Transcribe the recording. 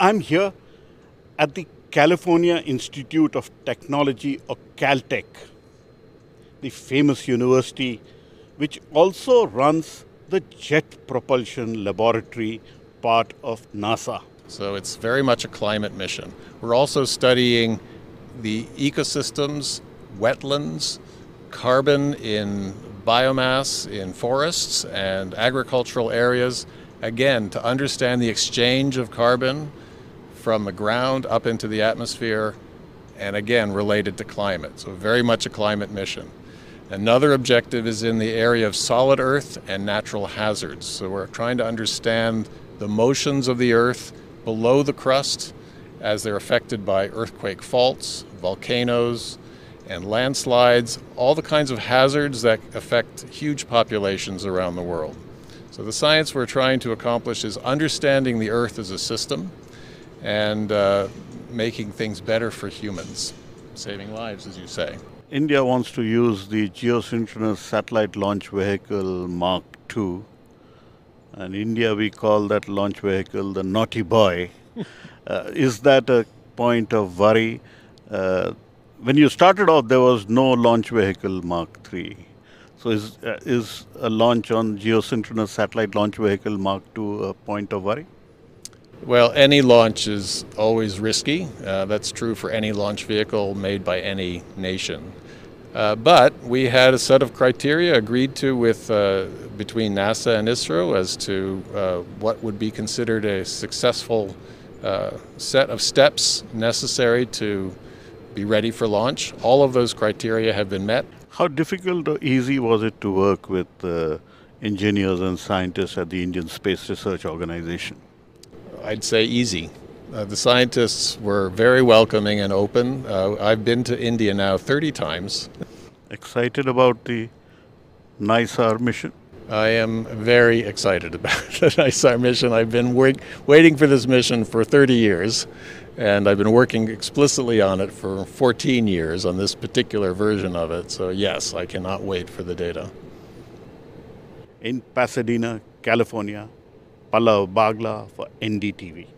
I'm here at the California Institute of Technology, or Caltech, the famous university which also runs the Jet Propulsion Laboratory, part of NASA. So it's very much a climate mission. We're also studying the ecosystems, wetlands, carbon in biomass, in forests and agricultural areas, again, to understand the exchange of carbon from the ground up into the atmosphere, and again, related to climate. So very much a climate mission. Another objective is in the area of solid earth and natural hazards. So we're trying to understand the motions of the earth below the crust as they're affected by earthquake faults, volcanoes, and landslides, all the kinds of hazards that affect huge populations around the world. So the science we're trying to accomplish is understanding the earth as a system and making things better for humans, saving lives, as you say. India wants to use the Geosynchronous Satellite Launch Vehicle Mark II. In India, we call that launch vehicle the Naughty Boy. Is that a point of worry? When you started off, there was no launch vehicle Mark III. So is a launch on Geosynchronous Satellite Launch Vehicle Mark II a point of worry? Well, any launch is always risky. That's true for any launch vehicle made by any nation. But we had a set of criteria agreed to with between NASA and ISRO as to what would be considered a successful set of steps necessary to be ready for launch. All of those criteria have been met. How difficult or easy was it to work with engineers and scientists at the Indian Space Research Organization? I'd say easy. The scientists were very welcoming and open. I've been to India now 30 times. Excited about the NISAR mission? I am very excited about the NISAR mission. I've been waiting for this mission for 30 years, and I've been working explicitly on it for 14 years on this particular version of it. So yes, I cannot wait for the data. In Pasadena, California, Pallava Bagla for NDTV.